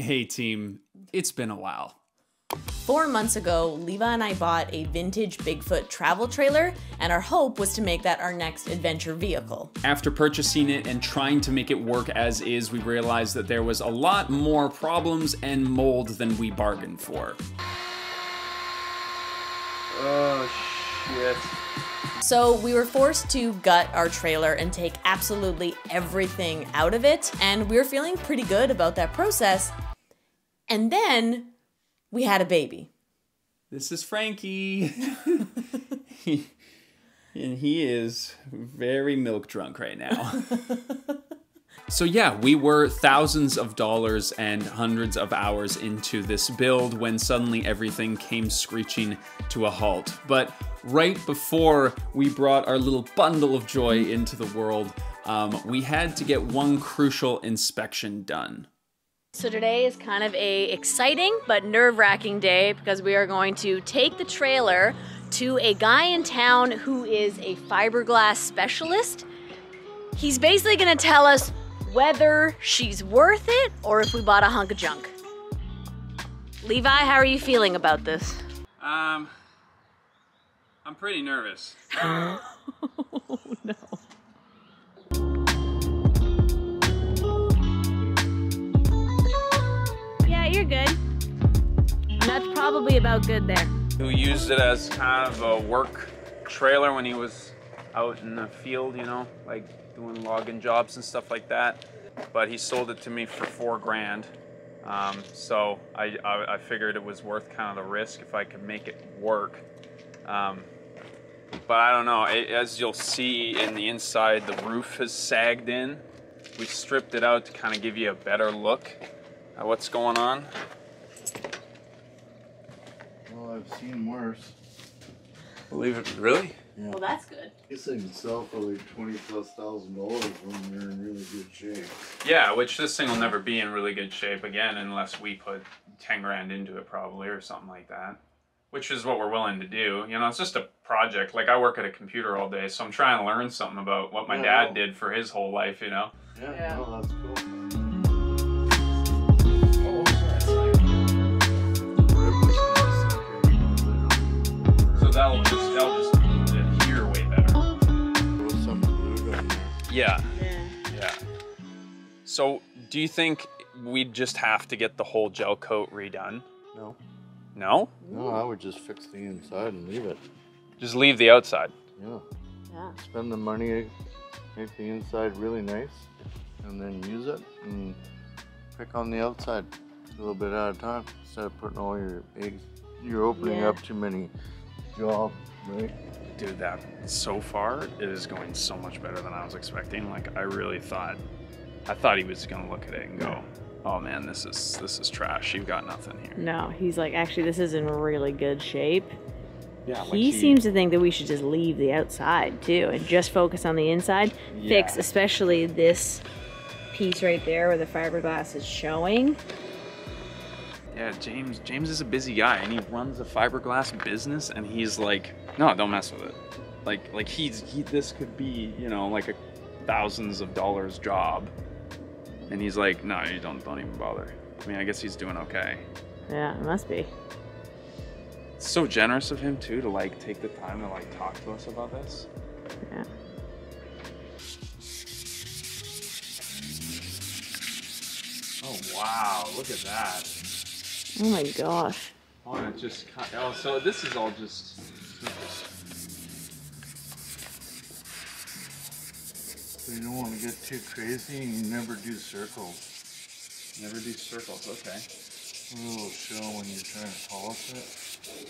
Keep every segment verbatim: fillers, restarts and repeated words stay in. Hey team, it's been a while. Four months ago, Leva and I bought a vintage Bigfoot travel trailer, and our hope was to make that our next adventure vehicle. After purchasing it and trying to make it work as is, we realized that there was a lot more problems and mold than we bargained for. Oh, shit. So we were forced to gut our trailer and take absolutely everything out of it, and we were feeling pretty good about that process. And then we had a baby. This is Frankie. he, and he is very milk drunk right now. So yeah, we were thousands of dollars and hundreds of hours into this build when suddenly everything came screeching to a halt. But right before we brought our little bundle of joy into the world, um, we had to get one crucial inspection done. So today is kind of a exciting but nerve-wracking day because we are going to take the trailer to a guy in town who is a fiberglass specialist. He's basically gonna tell us whether she's worth it or if we bought a hunk of junk. Levi, how are you feeling about this? Um, I'm pretty nervous. Oh, no. Yeah, you're good. And that's probably about good there. Who used it as kind of a work trailer when he was out in the field, you know, like doing logging jobs and stuff like that. But he sold it to me for four grand. Um, so I, I, I figured it was worth kind of the risk if I could make it work. Um, but I don't know, it, as you'll see in the inside, the roof has sagged in. We stripped it out to kind of give you a better look at what's going on. Well, I've seen worse. Believe it, really? Yeah. Well, that's good. This thing sell for like twenty plus thousand dollars when they're in really good shape. Yeah, which this thing will never be in really good shape again unless we put ten grand into it probably or something like that, which is what we're willing to do. You know, it's just a project. Like, I work at a computer all day, so I'm trying to learn something about what my yeah, dad well. did for his whole life, you know? Yeah, yeah. Well, that's cool. So that'll just, that'll just Yeah. yeah, yeah. So, do you think we'd just have to get the whole gel coat redone? No. No? No, I would just fix the inside and leave it. Just leave the outside? Yeah. Yeah. Spend the money, make the inside really nice, and then use it, and pick on the outside a little bit at a time, instead of putting all your eggs. You're opening yeah. up too many jobs, right? Dude, that so far it is going so much better than I was expecting. Like, I really thought, I thought he was gonna look at it and go, "Oh man, this is this is trash. You've got nothing here." No, he's like, actually, this is in really good shape. Yeah, like he, he seems to think that we should just leave the outside too and just focus on the inside. Yeah. Fix especially this piece right there where the fiberglass is showing. Yeah, James. James is a busy guy, and he runs a fiberglass business. And he's like, "No, don't mess with it." Like, like he's he. This could be, you know, like a thousands of dollars job. And he's like, "No, you don't. Don't even bother." I mean, I guess he's doing okay. Yeah, it must be. It's so generous of him too to like take the time to like talk to us about this. Yeah. Oh wow! Look at that. Oh my gosh. Oh, it just, oh, so this is all just. So you don't want to get too crazy and you never do circles. Never do circles, okay. A little show when you're trying to polish it.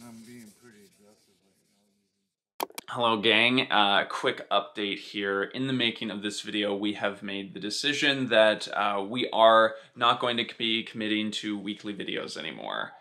And I'm being pretty aggressive. Hello gang, uh, quick update here. In the making of this video, we have made the decision that uh, we are not going to be committing to weekly videos anymore.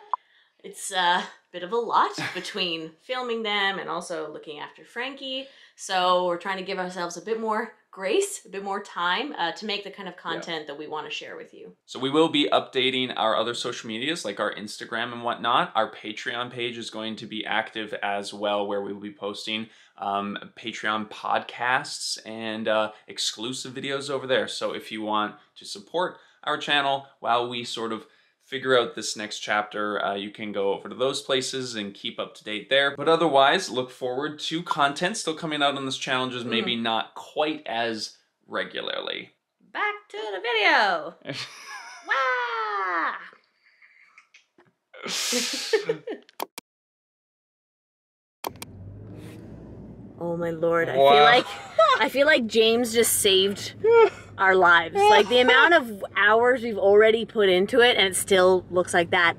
It's a bit of a lot between filming them and also looking after Frankie. So we're trying to give ourselves a bit more grace, a bit more time uh, to make the kind of content yeah. that we want to share with you. So we will be updating our other social medias like our Instagram and whatnot. Our Patreon page is going to be active as well, where we will be posting um, Patreon podcasts and uh, exclusive videos over there. So if you want to support our channel while we sort of figure out this next chapter. Uh, you can go over to those places and keep up to date there. But otherwise, look forward to content still coming out on this channel, just maybe mm. not quite as regularly. Back to the video. Oh my lord, I wow. feel like I feel like James just saved our lives. Like the amount of hours we've already put into it and it still looks like that.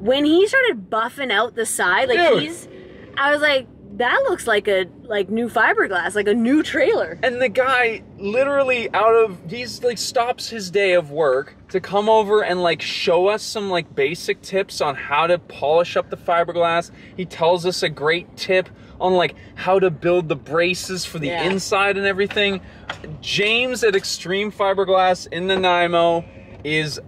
When he started buffing out the side, like Dude. he's I was like, that looks like a like new fiberglass, like a new trailer. And the guy literally out of he's like stops his day of work to come over and like show us some like basic tips on how to polish up the fiberglass. He tells us a great tip on like how to build the braces for the yeah. inside and everything. James at Extreme Fiberglass in Nanaimo is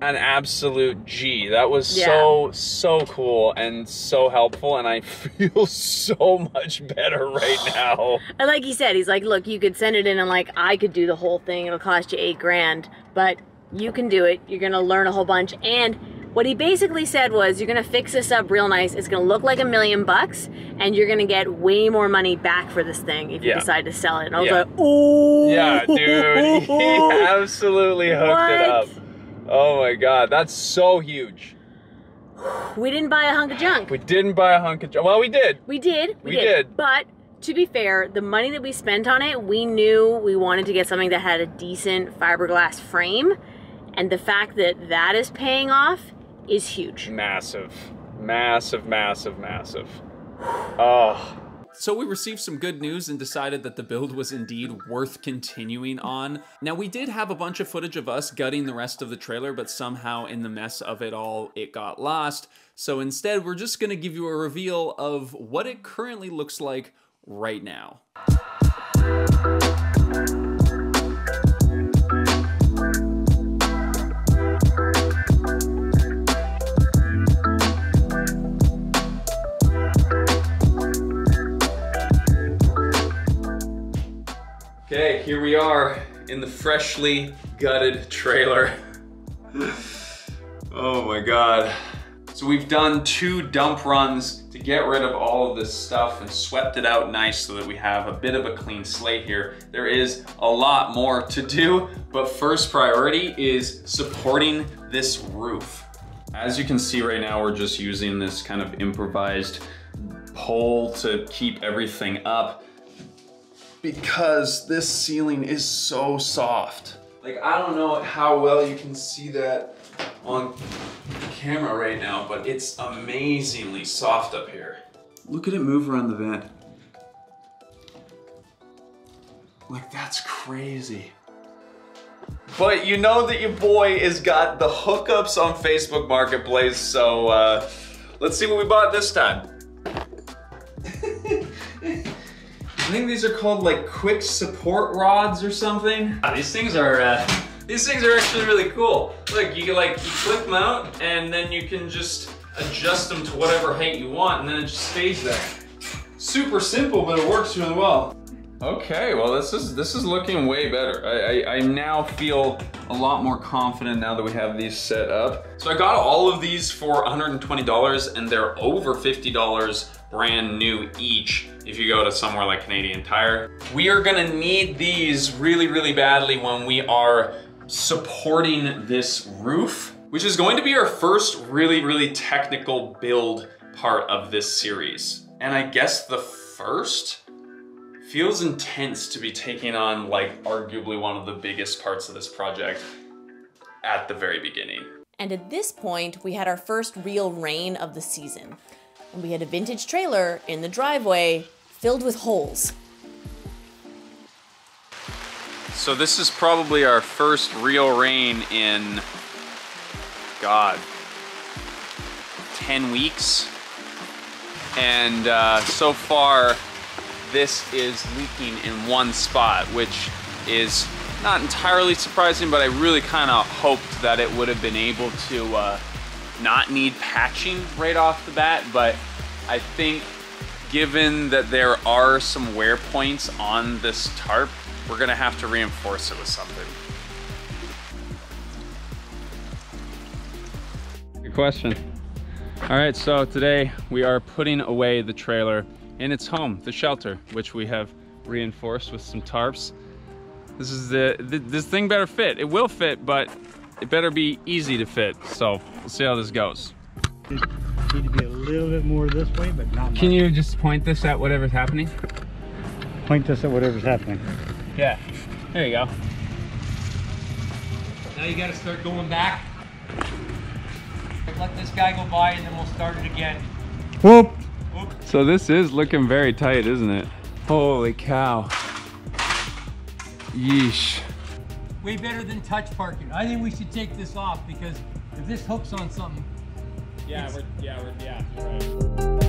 an absolute G. That was yeah. so, so cool and so helpful, and I feel so much better right now. And like he said, he's like, look, you could send it in and like, I could do the whole thing, it'll cost you eight grand, but you can do it, you're gonna learn a whole bunch. And what he basically said was, you're gonna fix this up real nice, it's gonna look like a million bucks, and you're gonna get way more money back for this thing if yeah. you decide to sell it. And I was yeah. like, ooh! Yeah, dude, he absolutely hooked what? it up. Oh my God, that's so huge. We didn't buy a hunk of junk. We didn't buy a hunk of junk. Well, we did. We did, we, we did. did. But to be fair, the money that we spent on it, we knew we wanted to get something that had a decent fiberglass frame, and the fact that that is paying off is huge. Massive, massive, massive, massive. Oh. So we received some good news and decided that the build was indeed worth continuing on. Now we did have a bunch of footage of us gutting the rest of the trailer, but somehow in the mess of it all, it got lost. So instead, we're just gonna give you a reveal of what it currently looks like right now. Okay, here we are in the freshly gutted trailer. Oh my God. So we've done two dump runs to get rid of all of this stuff and swept it out nice so that we have a bit of a clean slate here. There is a lot more to do, but first priority is supporting this roof. As you can see right now, we're just using this kind of improvised pole to keep everything up, because this ceiling is so soft. Like, I don't know how well you can see that on camera right now, but it's amazingly soft up here. Look at it move around the vent. Like, that's crazy. But you know that your boy has got the hookups on Facebook Marketplace, so uh, let's see what we bought this time. I think these are called like quick support rods or something. Wow, these things are uh, these things are actually really cool. Look, you can like you flip them out and then you can just adjust them to whatever height you want, and then it just stays there. Super simple, but it works really well. Okay, well this is this is looking way better. I, I, I now feel a lot more confident now that we have these set up. So I got all of these for one hundred twenty dollars, and they're over fifty dollars. Brand new each if you go to somewhere like Canadian Tire. We are gonna need these really, really badly when we are supporting this roof, which is going to be our first really, really technical build part of this series. And I guess the first feels intense to be taking on like arguably one of the biggest parts of this project at the very beginning. And at this point, we had our first real rain of the season. And we had a vintage trailer in the driveway filled with holes. So this is probably our first real rain in, God, ten weeks. And uh, so far, this is leaking in one spot, which is not entirely surprising, but I really kind of hoped that it would have been able to uh, not need patching right off the bat, but I think given that there are some wear points on this tarp, we're gonna have to reinforce it with something. question. All right, so today we are putting away the trailer in its home, the shelter, which we have reinforced with some tarps. This is the, th this thing better fit. It will fit, but it better be easy to fit. So we'll see how this goes. Just need to be a little bit more this way, but not much. Can you just point this at whatever's happening? Point this at whatever's happening. Yeah, there you go. Now you gotta start going back. Let this guy go by and then we'll start it again. Whoop. Whoop. So this is looking very tight, isn't it? Holy cow. Yeesh. Way better than touch parking. I think we should take this off because if this hooks on something. Yeah, we're, yeah, we're, yeah, you're right.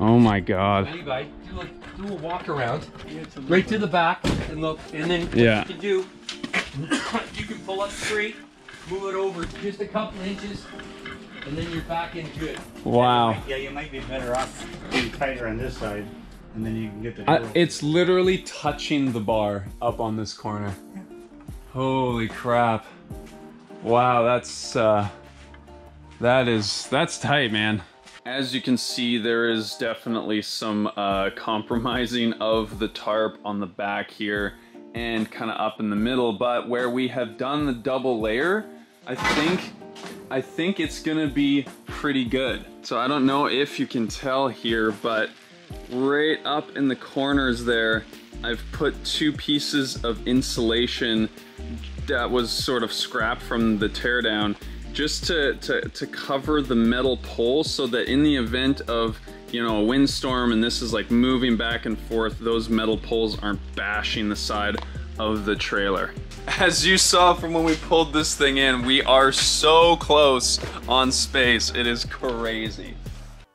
Oh my God. Levi, do a, do a walk around, right to the back and look, and then what yeah. you can do, you can pull up straight, move it over just a couple inches, and then you're back in good. Wow. Yeah, you might be better off being tighter on this side, and then you can get the door. I, it's literally touching the bar up on this corner. Yeah. Holy crap. Wow, that's, uh, that is, that's tight, man. As you can see, there is definitely some uh, compromising of the tarp on the back here and kind of up in the middle, but where we have done the double layer, I think I think it's gonna be pretty good. So I don't know if you can tell here, but right up in the corners there, I've put two pieces of insulation that was sort of scrapped from the teardown, just to, to, to cover the metal pole so that in the event of, you know, a windstorm and this is like moving back and forth, those metal poles aren't bashing the side of the trailer. As you saw from when we pulled this thing in, we are so close on space. It is crazy.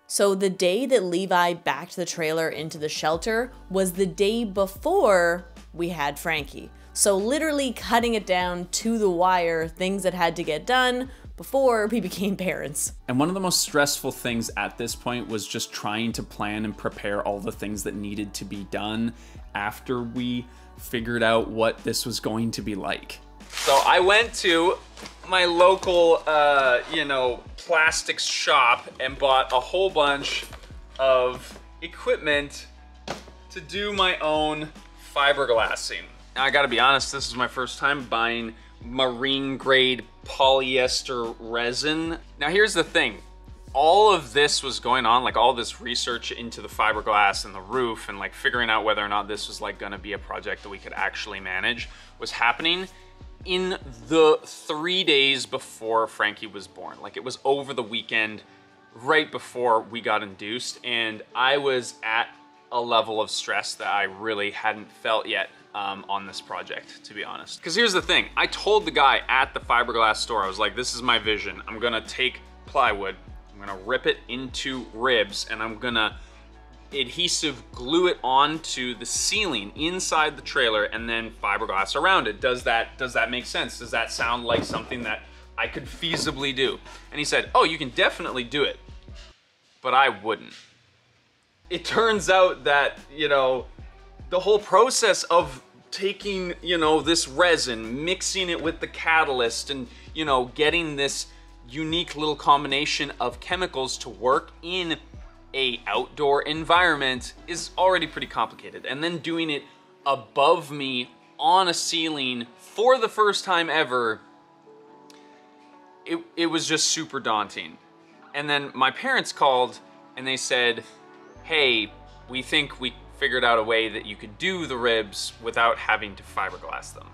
So the day that Levi backed the trailer into the shelter was the day before we had Frankie. So literally cutting it down to the wire, things that had to get done before we became parents. And one of the most stressful things at this point was just trying to plan and prepare all the things that needed to be done after we figured out what this was going to be like. So I went to my local, uh, you know, plastics shop and bought a whole bunch of equipment to do my own fiberglassing. Now, I gotta be honest, this is my first time buying marine grade polyester resin. Now here's the thing, all of this was going on, like all this research into the fiberglass and the roof and like figuring out whether or not this was like gonna be a project that we could actually manage was happening in the three days before Frankie was born. Like it was over the weekend right before we got induced, and I was at a level of stress that I really hadn't felt yet. Um, on this project, to be honest. Because here's the thing, I told the guy at the fiberglass store, I was like, this is my vision. I'm gonna take plywood, I'm gonna rip it into ribs, and I'm gonna adhesive glue it onto the ceiling inside the trailer and then fiberglass around it. Does that, does that make sense? Does that sound like something that I could feasibly do? And he said, oh, you can definitely do it, but I wouldn't. It turns out that, you know, the whole process of taking, you know, this resin, mixing it with the catalyst and, you know, getting this unique little combination of chemicals to work in a outdoor environment is already pretty complicated. And then doing it above me on a ceiling for the first time ever, it, it was just super daunting. And then my parents called and they said, hey, we think we figured out a way that you could do the ribs without having to fiberglass them.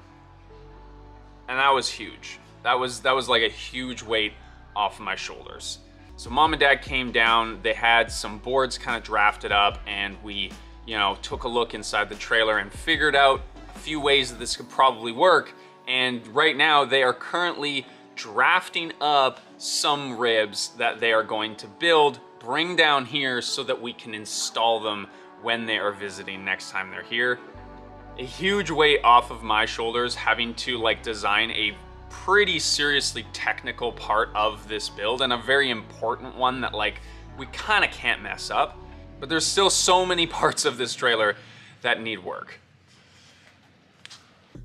And that was huge. That was, that was like a huge weight off my shoulders. So mom and dad came down, they had some boards kind of drafted up, and we, you know, took a look inside the trailer and figured out a few ways that this could probably work. And right now they are currently drafting up some ribs that they are going to build, bring down here so that we can install them when they are visiting next time they're here. A huge weight off of my shoulders having to like design a pretty seriously technical part of this build, and a very important one that like we kind of can't mess up, but there's still so many parts of this trailer that need work.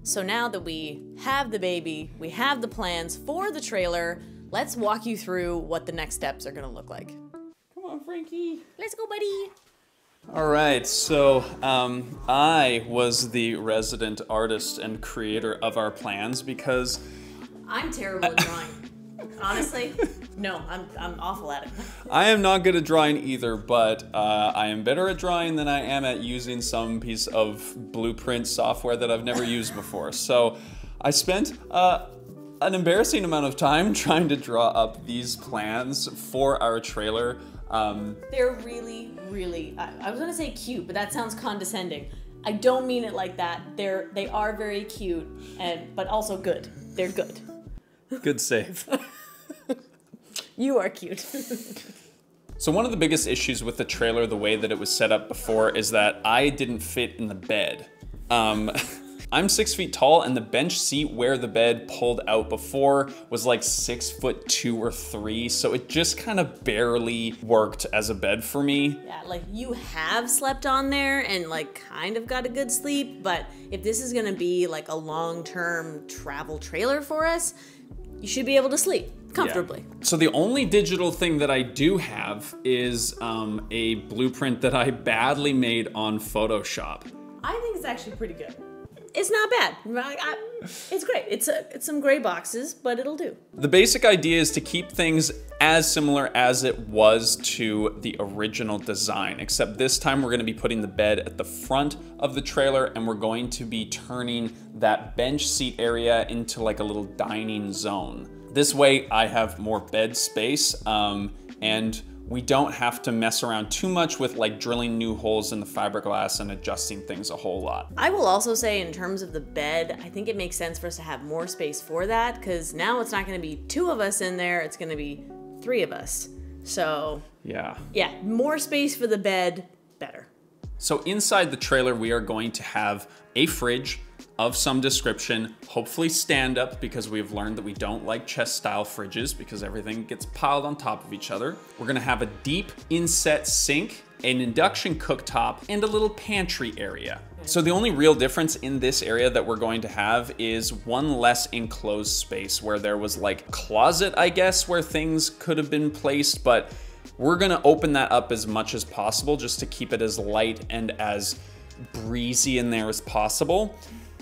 So now that we have the baby, we have the plans for the trailer, let's walk you through what the next steps are gonna look like. Come on, Frankie. Let's go, buddy. All right, so um, I was the resident artist and creator of our plans because... I'm terrible at drawing. Honestly, no, I'm, I'm awful at it. I am not good at drawing either, but uh, I am better at drawing than I am at using some piece of blueprint software that I've never used before. So I spent uh, an embarrassing amount of time trying to draw up these plans for our trailer. Um, They're really, really, I, I was gonna say cute, but that sounds condescending. I don't mean it like that. They're, they are very cute, and but also good. They're good. Good save. You are cute. So one of the biggest issues with the trailer, the way that it was set up before, is that I didn't fit in the bed. Um, I'm six feet tall, and the bench seat where the bed pulled out before was like six foot two or three, so it just kind of barely worked as a bed for me. Yeah, like you have slept on there and like kind of got a good sleep, but if this is gonna be like a long-term travel trailer for us, you should be able to sleep comfortably. Yeah. So the only digital thing that I do have is um, a blueprint that I badly made on Photoshop. I think it's actually pretty good. It's not bad. I, it's great. It's, a, it's some gray boxes, but it'll do. The basic idea is to keep things as similar as it was to the original design, except this time we're gonna be putting the bed at the front of the trailer, and we're going to be turning that bench seat area into like a little dining zone. This way I have more bed space, um, and we don't have to mess around too much with like drilling new holes in the fiberglass and adjusting things a whole lot. I will also say, in terms of the bed, I think it makes sense for us to have more space for that, because now it's not gonna be two of us in there, it's gonna be three of us. So yeah, yeah, more space for the bed, better. So inside the trailer, we are going to have a fridge of some description, hopefully stand up, because we've learned that we don't like chest style fridges because everything gets piled on top of each other. We're gonna have a deep inset sink, an induction cooktop, and a little pantry area. So the only real difference in this area that we're going to have is one less enclosed space where there was like closet, I guess, where things could have been placed, but we're gonna open that up as much as possible just to keep it as light and as breezy in there as possible.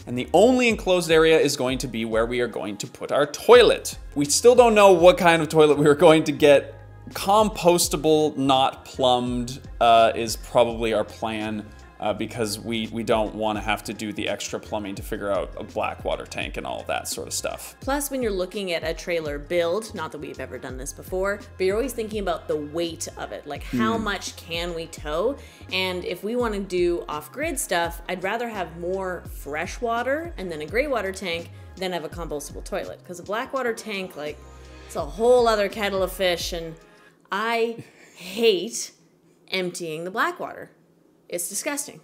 And the only enclosed area is going to be where we are going to put our toilet. We still don't know what kind of toilet we are going to get. Compostable, not plumbed, uh, is probably our plan, uh, because we, we don't want to have to do the extra plumbing to figure out a black water tank and all that sort of stuff. Plus, when you're looking at a trailer build, not that we've ever done this before, but you're always thinking about the weight of it, like how mm. much can we tow? And if we want to do off-grid stuff, I'd rather have more fresh water and then a gray water tank than have a compostable toilet, because a black water tank, like, it's a whole other kettle of fish, and I hate emptying the black water. It's disgusting.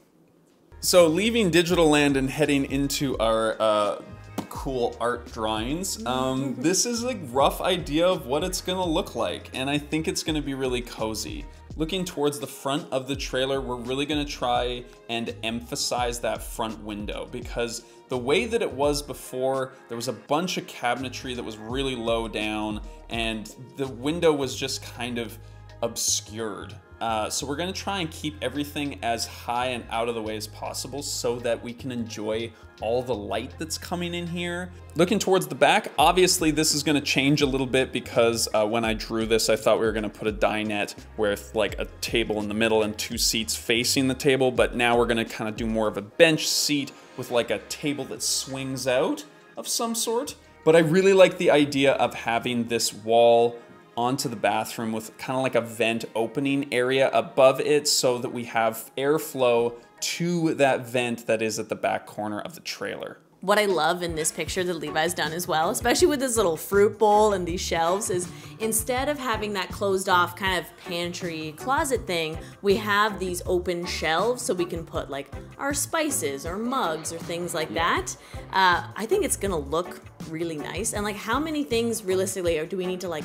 So leaving digital land and heading into our uh, cool art drawings, um, this is a rough idea of what it's gonna look like, and I think it's gonna be really cozy. Looking towards the front of the trailer, we're really gonna try and emphasize that front window, because the way that it was before, there was a bunch of cabinetry that was really low down, and the window was just kind of obscured. Uh, so we're gonna try and keep everything as high and out of the way as possible so that we can enjoy all the light that's coming in here. Looking towards the back, obviously this is gonna change a little bit, because uh, when I drew this, I thought we were gonna put a dinette with like a table in the middle and two seats facing the table, but now we're gonna kind of do more of a bench seat with like a table that swings out of some sort. But I really like the idea of having this wall onto the bathroom with kind of like a vent opening area above it, so that we have airflow to that vent that is at the back corner of the trailer. What I love in this picture that Levi's done as well, especially with this little fruit bowl and these shelves, is instead of having that closed off kind of pantry closet thing, we have these open shelves so we can put like our spices or mugs or things like that. Uh, I think it's gonna look really nice. And like, how many things realistically do we need to like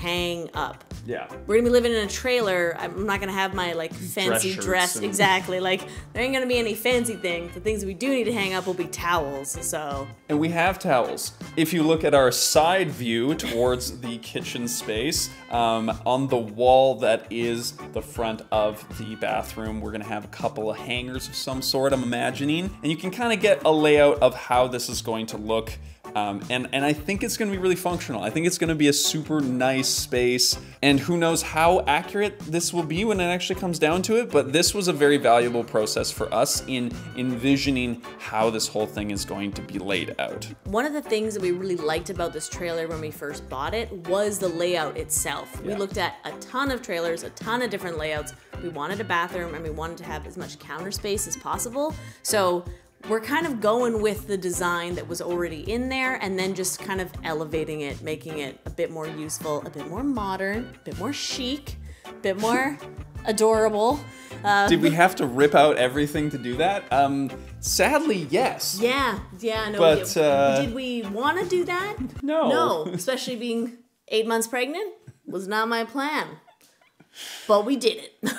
hang up. Yeah. We're going to be living in a trailer. I'm not going to have my, like, fancy dress. dress. And... Exactly. Like, there ain't going to be any fancy things. The things we do need to hang up will be towels, so. And we have towels. If you look at our side view towards the kitchen space, um, on the wall that is the front of the bathroom, we're going to have a couple of hangers of some sort, I'm imagining. And you can kind of get a layout of how this is going to look. Um, and, and I think it's going to be really functional. I think it's going to be a super nice space, and who knows how accurate this will be when it actually comes down to it, but this was a very valuable process for us in envisioning how this whole thing is going to be laid out. One of the things that we really liked about this trailer when we first bought it was the layout itself. Yeah. We looked at a ton of trailers, a ton of different layouts. We wanted a bathroom, and we wanted to have as much counter space as possible. So we're kind of going with the design that was already in there and then just kind of elevating it, making it a bit more useful, a bit more modern, a bit more chic, a bit more adorable. Uh, Did we have to rip out everything to do that? Um, sadly, yes. Yeah, yeah. No, but, we, uh, did we want to do that? No. No, especially being eight months pregnant was not my plan, but we did it.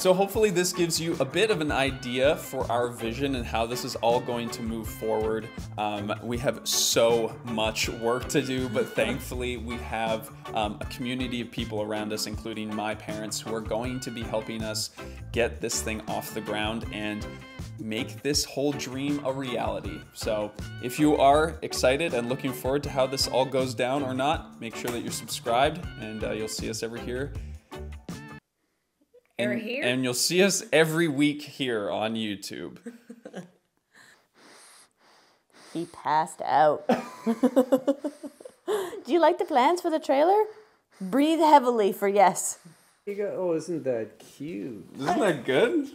So hopefully this gives you a bit of an idea for our vision and how this is all going to move forward. Um, we have so much work to do, but thankfully we have um, a community of people around us, including my parents, who are going to be helping us get this thing off the ground and make this whole dream a reality. So if you are excited and looking forward to how this all goes down or not, make sure that you're subscribed, and uh, you'll see us every here. And, here. and you'll see us every week here on YouTube. He passed out. Do you like the plans for the trailer? Breathe heavily for yes. You go, oh, isn't that cute? Isn't that good?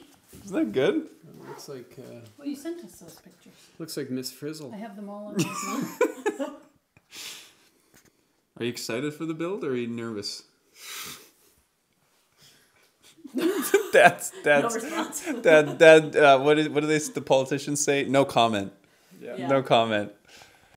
Isn't that good? It looks like... Uh, well, you sent us those pictures. Looks like Miss Frizzle. I have them all on my phone. Are you excited for the build, or are you nervous? that's that's no that that uh, what is, what do they the politicians say? No comment. Yeah. Yeah. No comment.